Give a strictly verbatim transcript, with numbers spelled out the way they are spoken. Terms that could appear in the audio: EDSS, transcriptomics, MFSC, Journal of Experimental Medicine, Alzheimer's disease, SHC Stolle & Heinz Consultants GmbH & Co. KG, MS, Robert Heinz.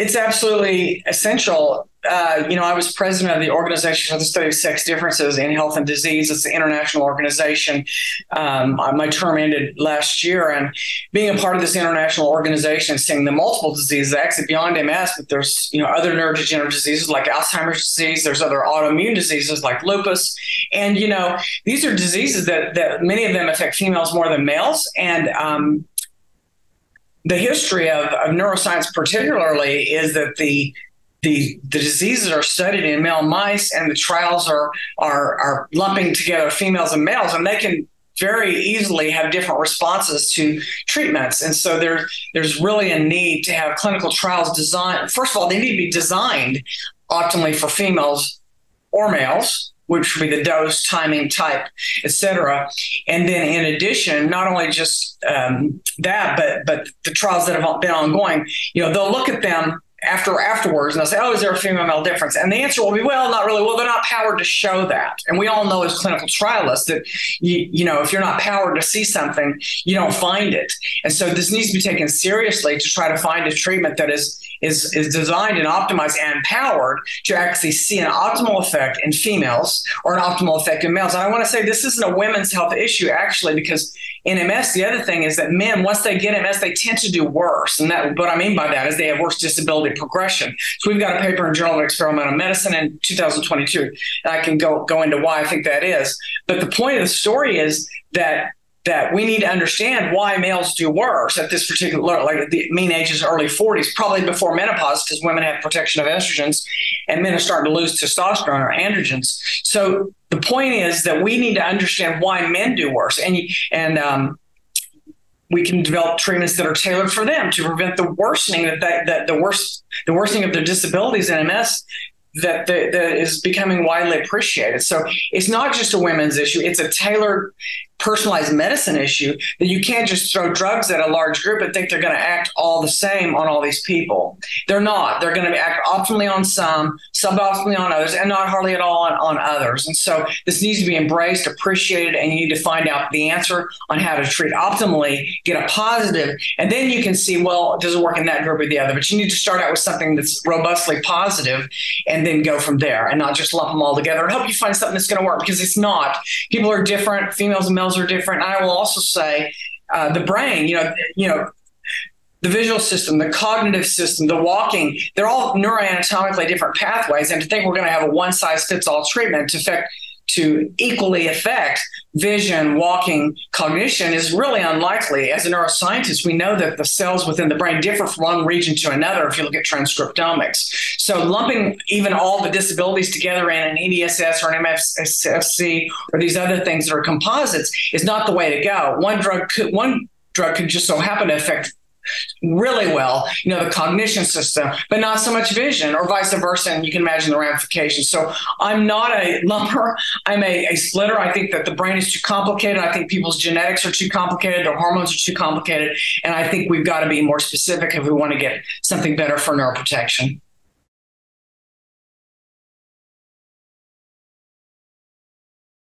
It's absolutely essential. Uh, you know, I was president of the Organization for the Study of Sex Differences in Health and Disease. It's an international organization. Um, my term ended last year, and being a part of this international organization, seeing the multiple diseases, actually beyond M S, but there's, you know, other neurodegenerative diseases like Alzheimer's disease. There's other autoimmune diseases like lupus. And, you know, these are diseases that, that many of them affect females more than males. And, um, the history of, of neuroscience particularly is that the, the the diseases are studied in male mice, and the trials are are are lumping together females and males, and they can very easily have different responses to treatments. And so there, there's really a need to have clinical trials designed. First of all, they need to be designed optimally for females or males, which would be the dose, timing, type, et cetera. And then in addition, not only just um, that, but but the trials that have been ongoing, you know, they'll look at them after afterwards and they'll say, oh, is there a female-male difference? And the answer will be, well, not really. Well, they're not powered to show that. And we all know as clinical trialists that, you, you know, if you're not powered to see something, you don't find it. And so this needs to be taken seriously to try to find a treatment that is Is, is designed and optimized and powered to actually see an optimal effect in females or an optimal effect in males. And I want to say this isn't a women's health issue, actually, because in M S, the other thing is that men, once they get M S, they tend to do worse. And that, what I mean by that is they have worse disability progression. So we've got a paper in Journal of Experimental Medicine in two thousand twenty-two. And I can go, go into why I think that is. But the point of the story is that that we need to understand why males do worse at this particular, like the mean age is early forties, probably before menopause, because women have protection of estrogens and men are starting to lose testosterone or androgens. So the point is that we need to understand why men do worse. And, and um, we can develop treatments that are tailored for them to prevent the worsening that, that, that the worst, the worsening of their disabilities in M S that, that, that is becoming widely appreciated. So it's not just a women's issue. It's a tailored, personalized medicine issue that you can't just throw drugs at a large group and think they're going to act all the same on all these people. They're not. They're going to act optimally on some, suboptimally on others, and not hardly at all on, on others. And so this needs to be embraced, appreciated, and you need to find out the answer on how to treat optimally, get a positive, and then you can see, well, does it work in that group or the other? But you need to start out with something that's robustly positive and then go from there and not just lump them all together and hope you find something that's going to work, because it's not. People are different. Females and males are different. And I will also say uh, the brain, you know, you know, the visual system, the cognitive system, the walking, they're all neuroanatomically different pathways. And to think we're going to have a one size fits all treatment to affect, to equally affect vision, walking, cognition is really unlikely. As a neuroscientist, we know that the cells within the brain differ from one region to another if you look at transcriptomics. So lumping even all the disabilities together in an E D S S or an M F S C or these other things that are composites is not the way to go. One drug could, one drug could just so happen to affect really well, you know, the cognition system, but not so much vision, or vice versa. And you can imagine the ramifications. So I'm not a lumper. I'm a, a splitter. I think that the brain is too complicated. I think people's genetics are too complicated. Their hormones are too complicated. And I think we've got to be more specific if we want to get something better for neuroprotection.